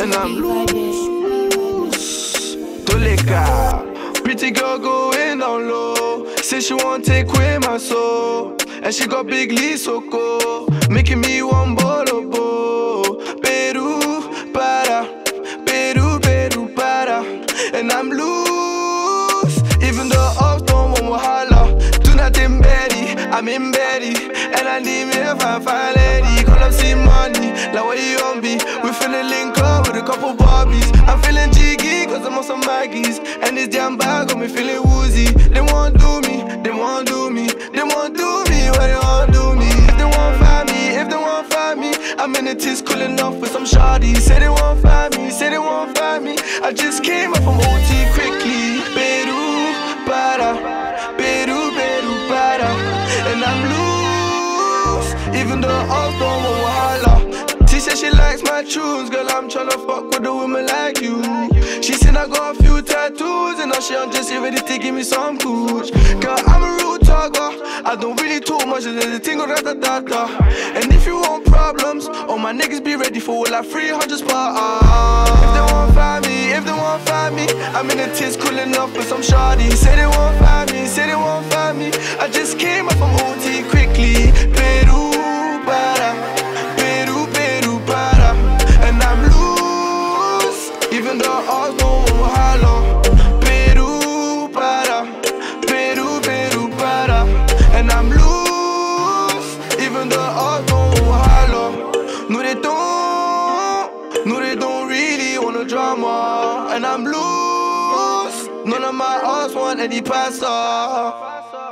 and I'm loose. Toleka, pretty girl going down low. Say she want take away my soul, and she got big lisoko, making me one bolobo. Peru, para, Peru, Peru, para, and I'm loose. Even though up don't want wahala, do not in Betty, I'm in Betty, and I need me a fine lady. Call up see money, like what you on be? We finna link up with a couple Barbies. I'm feeling jiggy cause I'm on some Maggie's, and this damn bag got me feeling woozy. They won't do me, they won't do me, they won't do me, what they won't do me. If they won't find me, if they won't find me, I'm in the tease cooling off with some shawty. Say they won't find me, say they won't find me, I just came up from OT quickly. Peru, para, Peru, Peru, para, and I'm loose. Even though I don't want wahala. She said she likes my tunes, girl, I'm tryna fuck with a woman like you. She said I got a few tattoos, and now she on just ready to give me some cooch. Girl, I'm a real talker, I don't really talk much, there's a tingle ratatata. And if you want problems, all my niggas be ready for like 300 spots. If they won't find me, if they won't find me, I'm in the tits cooling off with some shawty. Say they won't find me, say they won't find me, I just came up from OT quickly. Peru, para, Peru, Peru, para, and I'm loose. Even though I don't holler. Peru, para, Peru, Peru, para, and I'm loose. Even though I don't holler. No they don't really want no drama, and I'm loose. None of my odds want any pasta.